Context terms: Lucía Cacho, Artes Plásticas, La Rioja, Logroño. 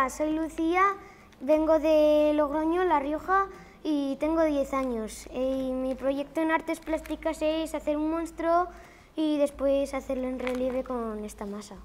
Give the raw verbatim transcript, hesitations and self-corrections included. Hola, soy Lucía, vengo de Logroño, La Rioja, y tengo diez años. Y mi proyecto en Artes Plásticas es hacer un monstruo y después hacerlo en relieve con esta masa.